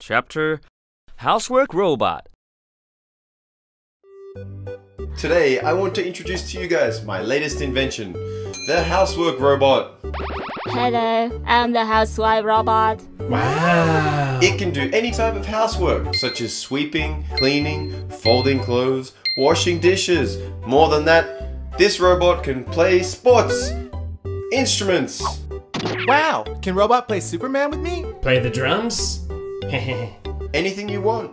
Chapter Housework Robot. Today I want to introduce to you guys my latest invention, the housework robot. Hello, I'm the housewife robot. Wow! It can do any type of housework, such as sweeping, cleaning, folding clothes, washing dishes. More than that, this robot can play sports, instruments. Wow! Can robot play Superman with me? Play the drums? Anything you want.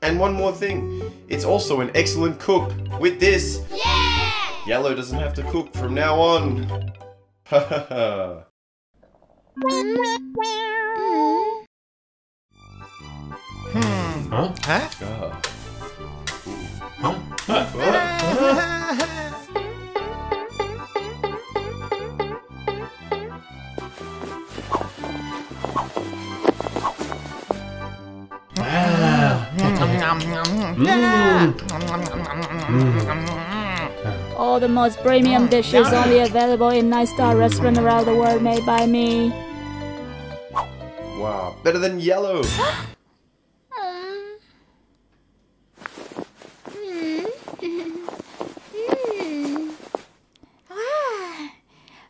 And one more thing, it's also an excellent cook. With this, yeah! Yellow doesn't have to cook from now on. Ha ha ha. Huh? Huh? Huh? Huh? All the most premium dishes only available in 9-star restaurants around the world made by me. Wow, better than yellow.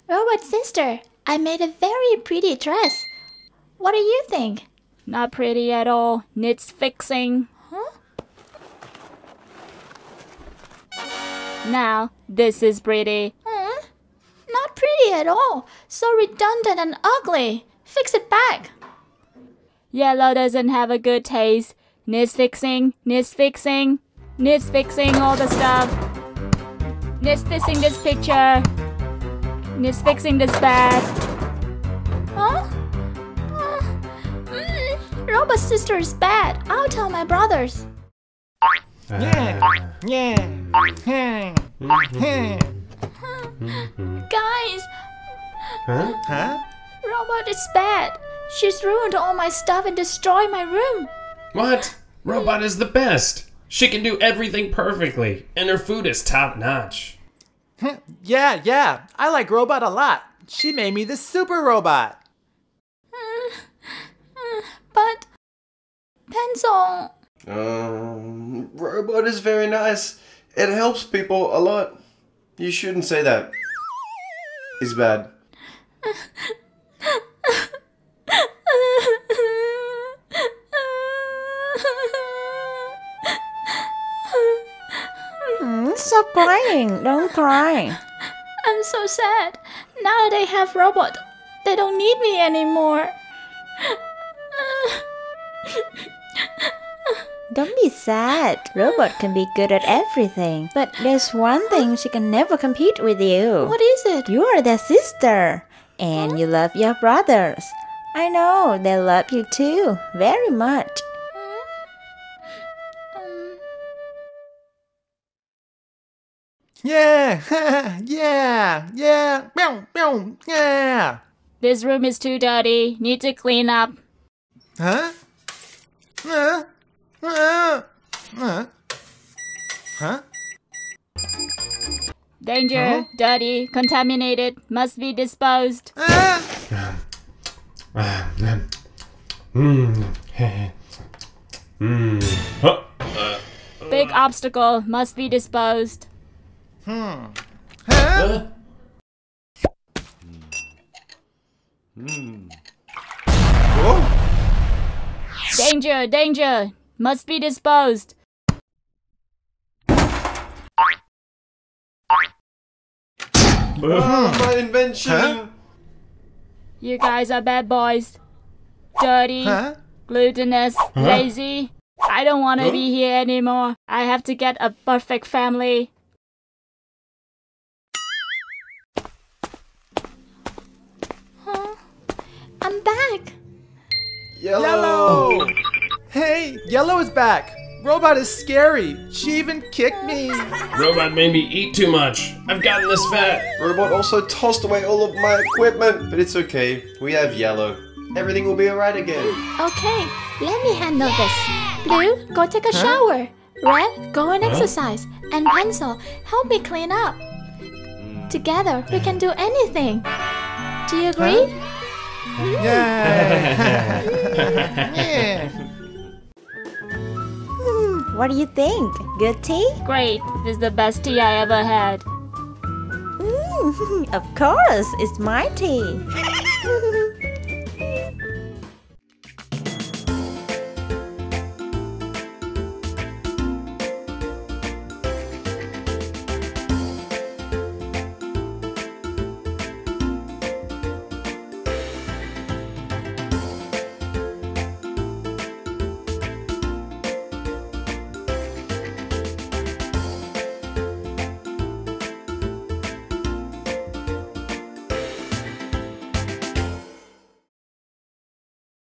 Robot sister, I made a very pretty dress. What do you think? Not pretty at all. Needs fixing. Huh? Now, this is pretty. Not pretty at all. So redundant and ugly. Fix it back. Yellow doesn't have a good taste. Needs fixing, needs fixing, needs fixing all the stuff. Needs fixing this picture. Needs fixing this bag. Huh? Robot sister is bad. I'll tell my brothers. Guys! Huh? Huh? Robot is bad. She's ruined all my stuff and destroyed my room. What? Robot is the best. She can do everything perfectly, and her food is top notch. Yeah. I like Robot a lot. She made me the super robot. But... Pencil... Robot is very nice. It helps people a lot. You shouldn't say that. It's bad. Stop crying. Don't cry. I'm so sad. Now they have robot. They don't need me anymore. Don't be sad. Robot can be good at everything. But there's one thing she can never compete with you. What is it? You are their sister. And you love your brothers. I know, they love you too. Very much. Yeah. This room is too dirty. Need to clean up. Huh? Huh? Huh? Danger, dirty, contaminated, must be disposed. Big obstacle, must be disposed. Danger, danger. Must be disposed. My invention! You guys are bad boys. Dirty, glutinous, lazy. I don't want to be here anymore. I have to get a perfect family. I'm back! Yellow! Hey, Yellow is back. Robot is scary. She even kicked me. Robot made me eat too much. I've gotten this fat. Robot also tossed away all of my equipment. But it's okay. We have Yellow. Everything will be alright again. Okay, let me handle this. Blue, go take a shower. Red, go and exercise. And Pencil, help me clean up. Together, we can do anything. Do you agree? What do you think? Good tea? Great! This is the best tea I ever had. Of course! It's my tea!